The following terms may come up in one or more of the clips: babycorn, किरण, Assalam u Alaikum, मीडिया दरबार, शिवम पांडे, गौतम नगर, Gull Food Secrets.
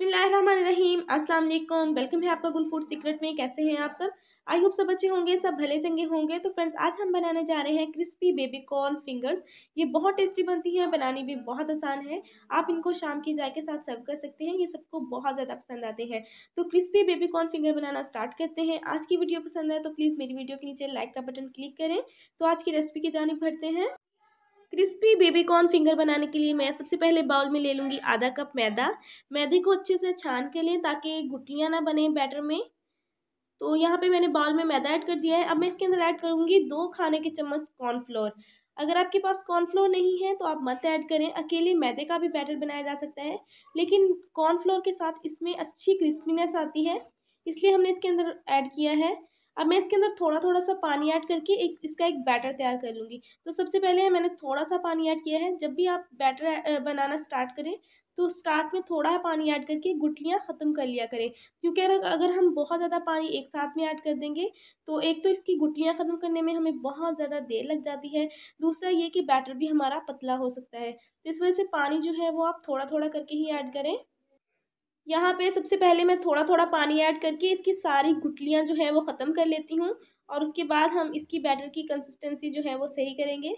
बिस्मिल्लाहिर्रहमानिर्रहीम, अस्सलाम वालेकुम। वेलकम है आपका गुल फूड सीक्रेट में। कैसे हैं आप सब? आई होप सब अच्छे होंगे, सब भले चंगे होंगे। तो फ्रेंड्स, आज हम बनाने जा रहे हैं क्रिस्पी बेबी कॉर्न फिंगर्स। ये बहुत टेस्टी बनती हैं, बनानी भी बहुत आसान है। आप इनको शाम की चाय के साथ सर्व कर सकते हैं, ये सबको बहुत ज़्यादा पसंद आते हैं। तो क्रिस्पी बेबी कॉर्न फिंगर बनाना स्टार्ट करते हैं। आज की वीडियो पसंद आए तो प्लीज़ मेरी वीडियो के नीचे लाइक का बटन क्लिक करें। तो आज की रेसिपी की जानिब बढ़ते हैं। क्रिस्पी बेबी कॉर्न फिंगर बनाने के लिए मैं सबसे पहले बाउल में ले लूँगी आधा कप मैदा। मैदे को अच्छे से छान के लें ताकि गुठलियाँ ना बने बैटर में। तो यहाँ पे मैंने बाउल में मैदा ऐड कर दिया है। अब मैं इसके अंदर ऐड करूँगी 2 खाने के चम्मच कॉर्नफ्लोर। अगर आपके पास कॉर्नफ्लोर नहीं है तो आप मत ऐड करें, अकेले मैदे का भी बैटर बनाया जा सकता है, लेकिन कॉर्नफ्लोर के साथ इसमें अच्छी क्रिस्पीनेस आती है, इसलिए हमने इसके अंदर ऐड किया है। अब मैं इसके अंदर थोड़ा थोड़ा सा पानी ऐड करके इसका एक बैटर तैयार कर लूँगी। तो सबसे पहले मैंने थोड़ा सा पानी ऐड किया है। जब भी आप बैटर बनाना स्टार्ट करें तो स्टार्ट में थोड़ा पानी ऐड करके गुठलियाँ ख़त्म कर लिया करें, क्योंकि अगर हम बहुत ज़्यादा पानी एक साथ में ऐड कर देंगे तो एक तो इसकी गुठलियाँ ख़त्म करने में हमें बहुत ज़्यादा देर लग जाती है, दूसरा ये कि बैटर भी हमारा पतला हो सकता है। तो इस वजह से पानी जो है वो आप थोड़ा थोड़ा करके ही ऐड करें। यहाँ पे सबसे पहले मैं थोड़ा थोड़ा पानी ऐड करके इसकी सारी गुठलियाँ जो है वो ख़त्म कर लेती हूँ, और उसके बाद हम इसकी बैटर की कंसिस्टेंसी जो है वो सही करेंगे।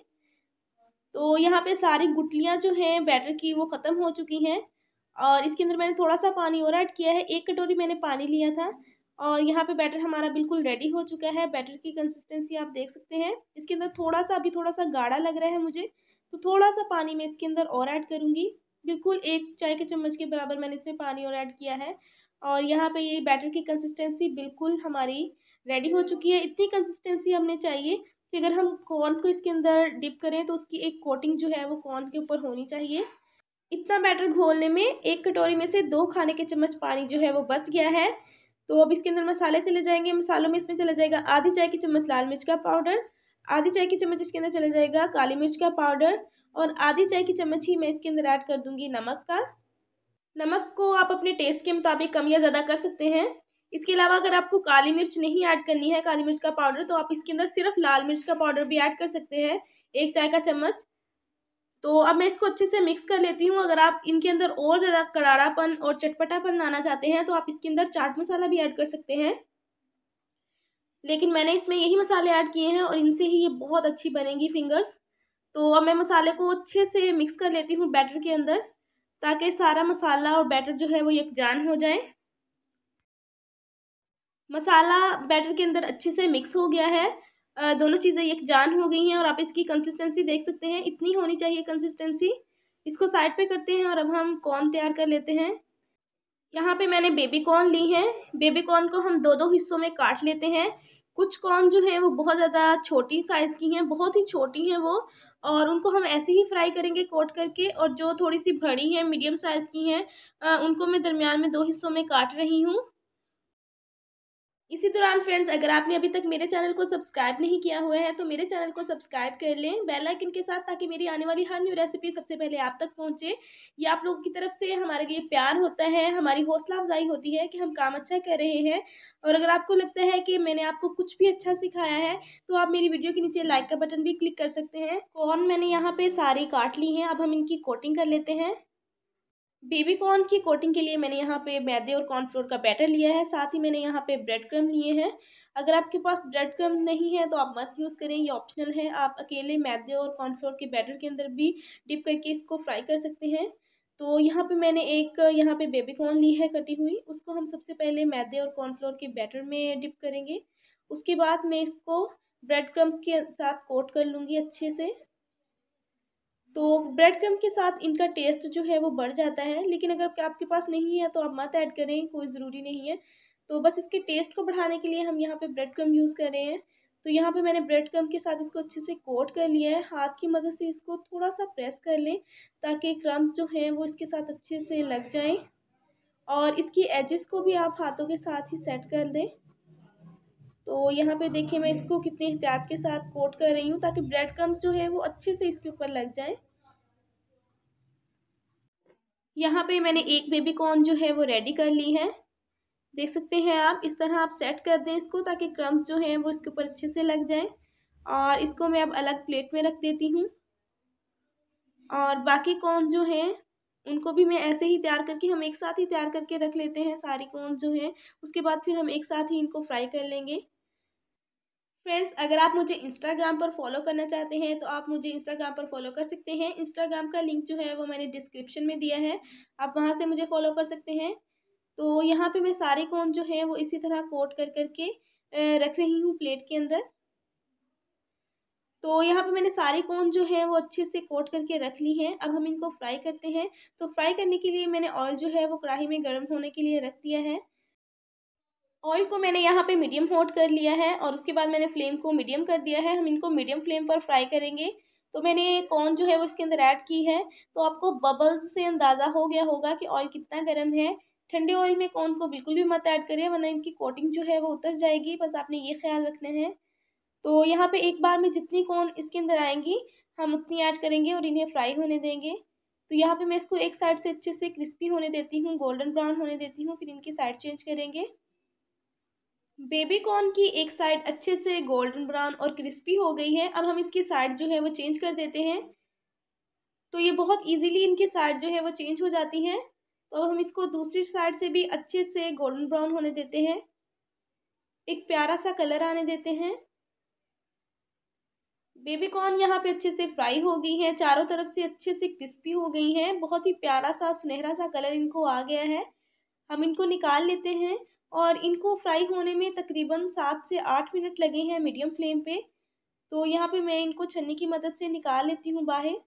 तो यहाँ पे सारी गुठलियाँ जो हैं बैटर की वो ख़त्म हो चुकी हैं, और इसके अंदर मैंने थोड़ा सा पानी और ऐड किया है। 1 कटोरी मैंने पानी लिया था, और यहाँ पे बैटर हमारा बिल्कुल रेडी हो चुका है। बैटर की कंसिस्टेंसी आप देख सकते हैं। इसके अंदर अभी थोड़ा सा गाढ़ा लग रहा है मुझे, तो थोड़ा सा पानी मैं इसके अंदर और ऐड करूँगी। बिल्कुल 1 चाय के चम्मच के बराबर मैंने इसमें पानी और ऐड किया है, और यहाँ पे ये बैटर की कंसिस्टेंसी बिल्कुल हमारी रेडी हो चुकी है। इतनी कंसिस्टेंसी हमने चाहिए कि अगर हम कॉर्न को इसके अंदर डिप करें तो उसकी एक कोटिंग जो है वो कॉर्न के ऊपर होनी चाहिए। इतना बैटर घोलने में 1 कटोरी में से 2 खाने के चम्मच पानी जो है वो बच गया है। तो अब इसके अंदर मसाले चले जाएंगे। मसालों में इसमें चला जाएगा 1/2 चाय के चम्मच लाल मिर्च का पाउडर, 1/2 चाय के चम्मच इसके अंदर चला जाएगा काली मिर्च का पाउडर, और 1/2 चाय की चम्मच ही मैं इसके अंदर ऐड कर दूंगी नमक का। नमक को आप अपने टेस्ट के मुताबिक कम या ज़्यादा कर सकते हैं। इसके अलावा अगर आपको काली मिर्च नहीं ऐड करनी है, काली मिर्च का पाउडर, तो आप इसके अंदर सिर्फ लाल मिर्च का पाउडर भी ऐड कर सकते हैं, 1 चाय का चम्मच। तो अब मैं इसको अच्छे से मिक्स कर लेती हूँ। अगर आप इनके अंदर और ज़्यादा करारापन और चटपटापन आना चाहते हैं तो आप इसके अंदर चाट मसाला भी ऐड कर सकते हैं, लेकिन मैंने इसमें यही मसाले ऐड किए हैं और इनसे ही ये बहुत अच्छी बनेगी फिंगर्स। तो अब मैं मसाले को अच्छे से मिक्स कर लेती हूँ बैटर के अंदर, ताकि सारा मसाला और बैटर जो है वो यकजान हो जाए। मसाला बैटर के अंदर अच्छे से मिक्स हो गया है, दोनों चीज़ें यकजान हो गई हैं, और आप इसकी कंसिस्टेंसी देख सकते हैं, इतनी होनी चाहिए कंसिस्टेंसी। इसको साइड पे करते हैं और अब हम कॉर्न तैयार कर लेते हैं। यहाँ पे मैंने बेबी कॉर्न ली हैं। बेबी कॉर्न को हम 2-2 हिस्सों में काट लेते हैं। कुछ कॉर्न जो हैं वो बहुत ज़्यादा छोटी साइज़ की हैं, बहुत ही छोटी हैं वो, और उनको हम ऐसे ही फ्राई करेंगे कोट करके। और जो थोड़ी सी बड़ी हैं, मीडियम साइज़ की हैं, उनको मैं दरमियान में 2 हिस्सों में काट रही हूँ। इसी दौरान फ्रेंड्स, अगर आपने अभी तक मेरे चैनल को सब्सक्राइब नहीं किया हुआ है तो मेरे चैनल को सब्सक्राइब कर लें बेल आइकन के साथ, ताकि मेरी आने वाली हर न्यू रेसिपी सबसे पहले आप तक पहुँचे। ये आप लोगों की तरफ से हमारे लिए प्यार होता है, हमारी हौसला अफजाई होती है कि हम काम अच्छा कर रहे हैं। और अगर आपको लगता है कि मैंने आपको कुछ भी अच्छा सिखाया है तो आप मेरी वीडियो के नीचे लाइक का बटन भी क्लिक कर सकते हैं। कॉर्न मैंने यहाँ पर सारी काट ली हैं, अब हम इनकी कोटिंग कर लेते हैं। बेबी कॉर्न की कोटिंग के लिए मैंने यहाँ पे मैदे और कॉर्नफ्लोर का बैटर लिया है, साथ ही मैंने यहाँ पे ब्रेड क्रम लिए हैं। अगर आपके पास ब्रेड क्रम नहीं है तो आप मत यूज़ करें, ये ऑप्शनल है। आप अकेले मैदे और कॉर्नफ्लोर के बैटर के अंदर भी डिप करके इसको फ्राई कर सकते हैं। तो यहाँ पे मैंने यहाँ पे बेबी कॉर्न ली है कटी हुई, उसको हम सबसे पहले मैदे और कॉर्नफ्लोर के बैटर में डिप करेंगे। उसके बाद मैं इसको ब्रेड क्रम्स के साथ कोट कर लूँगी अच्छे से। तो ब्रेड क्रम्ब के साथ इनका टेस्ट जो है वो बढ़ जाता है, लेकिन अगर आपके पास नहीं है तो आप मत ऐड करें, कोई ज़रूरी नहीं है। तो बस इसके टेस्ट को बढ़ाने के लिए हम यहाँ पे ब्रेड क्रम्ब यूज़ कर रहे हैं। तो यहाँ पे मैंने ब्रेड क्रम्ब के साथ इसको अच्छे से कोट कर लिया है। हाथ की मदद से इसको थोड़ा सा प्रेस कर लें ताकि क्रम्ब्स जो हैं वो इसके साथ अच्छे से लग जाएँ, और इसकी एजेस को भी आप हाथों के साथ ही सेट कर दें। तो यहाँ पे देखिए मैं इसको कितने एहतियात के साथ कोट कर रही हूँ ताकि ब्रेड क्रम्स जो है वो अच्छे से इसके ऊपर लग जाए। यहाँ पे मैंने एक बेबी कॉर्न जो है वो रेडी कर ली है, देख सकते हैं आप। इस तरह आप सेट कर दें इसको ताकि क्रम्स जो हैं वो इसके ऊपर अच्छे से लग जाए, और इसको मैं अब अलग प्लेट में रख देती हूँ। और बाकी कॉर्न जो हैं उनको भी मैं ऐसे ही तैयार करके हम एक साथ ही तैयार करके रख लेते हैं सारी कॉर्न्स जो हैं। उसके बाद फिर हम एक साथ ही इनको फ्राई कर लेंगे। फ्रेंड्स, अगर आप मुझे इंस्टाग्राम पर फॉलो करना चाहते हैं तो आप मुझे इंस्टाग्राम पर फॉलो कर सकते हैं। इंस्टाग्राम का लिंक जो है वो मैंने डिस्क्रिप्शन में दिया है, आप वहाँ से मुझे फॉलो कर सकते हैं। तो यहाँ पर मैं सारे कॉर्न जो है वो इसी तरह कोट कर करके रख रही हूँ प्लेट के अंदर। तो यहाँ पे मैंने सारे कॉर्न जो हैं वो अच्छे से कोट करके रख ली हैं। अब हम इनको फ्राई करते हैं। तो फ्राई करने के लिए मैंने ऑयल जो है वो कढ़ाई में गर्म होने के लिए रख दिया है। ऑयल को मैंने यहाँ पे मीडियम हॉट कर लिया है और उसके बाद मैंने फ्लेम को मीडियम कर दिया है। हम इनको मीडियम फ्लेम पर फ्राई करेंगे। तो मैंने कॉर्न जो है वो इसके अंदर ऐड की है। तो आपको बबल्स से अंदाज़ा हो गया होगा कि ऑयल कितना गर्म है। ठंडे ऑयल में कॉर्न को बिल्कुल भी मत ऐड करें, वरना इनकी कोटिंग जो है वो उतर जाएगी। बस आपने ये ख्याल रखना है। तो यहाँ पे एक बार में जितनी कॉर्न इसके अंदर आएंगी हम उतनी ऐड करेंगे और इन्हें फ्राई होने देंगे। तो यहाँ पे मैं इसको एक साइड से अच्छे से क्रिस्पी होने देती हूँ, गोल्डन ब्राउन होने देती हूँ, फिर इनकी साइड चेंज करेंगे। बेबी कॉर्न की एक साइड अच्छे से गोल्डन ब्राउन और क्रिस्पी हो गई है। अब हम इसकी साइड जो है वो चेंज कर देते हैं। तो ये बहुत ईजिली इनकी साइड जो है वो चेंज हो जाती है। तो अब हम इसको दूसरी साइड से भी अच्छे से गोल्डन ब्राउन होने देते हैं, एक प्यारा सा कलर आने देते हैं। बेबी कॉर्न यहाँ पे अच्छे से फ्राई हो गई हैं, चारों तरफ से अच्छे से क्रिस्पी हो गई हैं। बहुत ही प्यारा सा सुनहरा सा कलर इनको आ गया है। हम इनको निकाल लेते हैं और इनको फ्राई होने में तकरीबन 7 से 8 मिनट लगे हैं मीडियम फ्लेम पे। तो यहाँ पे मैं इनको छन्नी की मदद से निकाल लेती हूँ बाहर।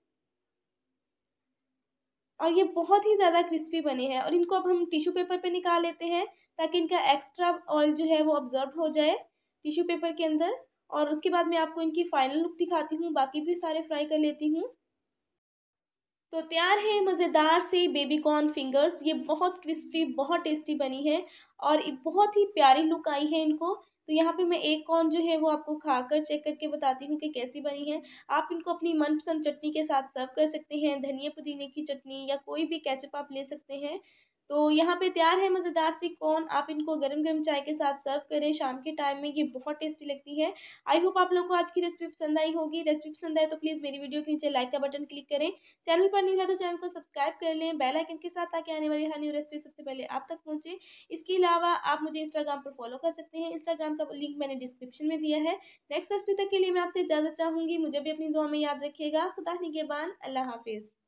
और ये बहुत ही ज़्यादा क्रिस्पी बने हैं और इनको अब हम टिश्यू पेपर पर निकाल लेते हैं ताकि इनका एक्स्ट्रा ऑयल जो है वो ऑब्जर्व हो जाए टिश्यू पेपर के अंदर। और उसके बाद मैं आपको इनकी फाइनल लुक दिखाती हूँ, बाकी भी सारे फ्राई कर लेती हूँ। तो तैयार है मज़ेदार सी बेबी कॉर्न फिंगर्स। ये बहुत क्रिस्पी, बहुत टेस्टी बनी है और बहुत ही प्यारी लुक आई है इनको। तो यहाँ पे मैं एक कॉर्न जो है वो आपको खाकर चेक करके बताती हूँ कि कैसी बनी है। आप इनको अपनी मनपसंद चटनी के साथ सर्व कर सकते हैं, धनिया पुदीने की चटनी या कोई भी केचप आप ले सकते हैं। तो यहाँ पे तैयार है मज़ेदार सी कॉर्न। आप इनको गरम गरम चाय के साथ सर्व करें शाम के टाइम में, ये बहुत टेस्टी लगती है। आई होप आप लोगों को आज की रेसिपी पसंद आई होगी। रेसिपी पसंद आए तो प्लीज़ मेरी वीडियो के नीचे लाइक का बटन क्लिक करें। चैनल पर न्यू है तो चैनल को सब्सक्राइब कर लें बेल आइकन के साथ, ताकि आने वाली हर न्यू रेसिपी सबसे पहले आप तक पहुँचे। इसके अलावा आप मुझे इंस्टाग्राम पर फॉलो कर सकते हैं, इंस्टाग्राम का लिंक मैंने डिस्क्रिप्शन में दिया है। नेक्स्ट रेसिपी तक के लिए मैं आपसे इजाज़त चाहूँगी। मुझे भी अपनी दुआ में याद रखिएगा। खुदा निगहबान, अल्लाह हाफिज़।